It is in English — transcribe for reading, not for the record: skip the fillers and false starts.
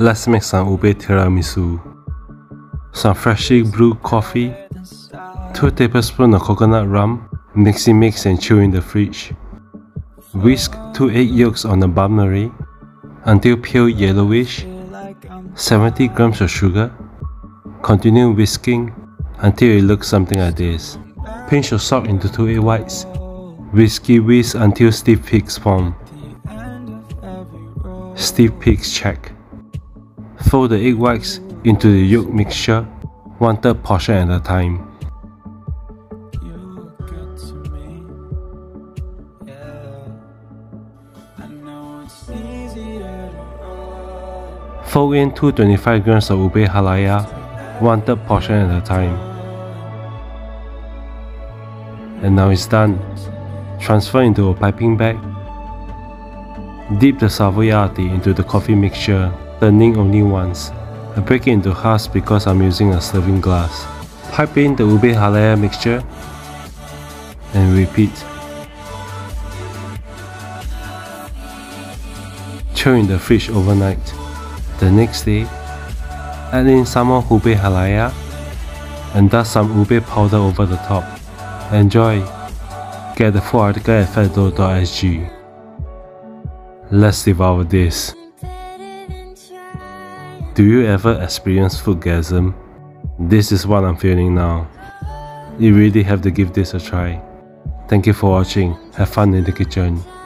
Let's make some ube tiramisu. Some freshly brewed coffee, 2 tablespoons of coconut rum, mix and chill in the fridge. Whisk 2 egg yolks on the bain Marie until pale yellowish, 70 grams of sugar. Continue whisking until it looks something like this. Pinch of salt into 2 egg whites. Whisk until stiff peaks form. Stiff peaks check. Fold the egg whites into the yolk mixture, 1/3 portion at a time. Fold in 225 grams of ube halaya, 1/3 portion at a time. And now it's done. Transfer into a piping bag. Dip the salvo into the coffee mixture, turning only once. I break it into halves because I'm using a serving glass. Pipe in the ube halaya mixture and repeat. Chill in the fridge overnight. The next day, add in some more ube halaya and dust some ube powder over the top. Enjoy! Get the full article at fatdough.sg. Let's devour this. Do you ever experience foodgasm? This is what I'm feeling now. You really have to give this a try. Thank you for watching. Have fun in the kitchen.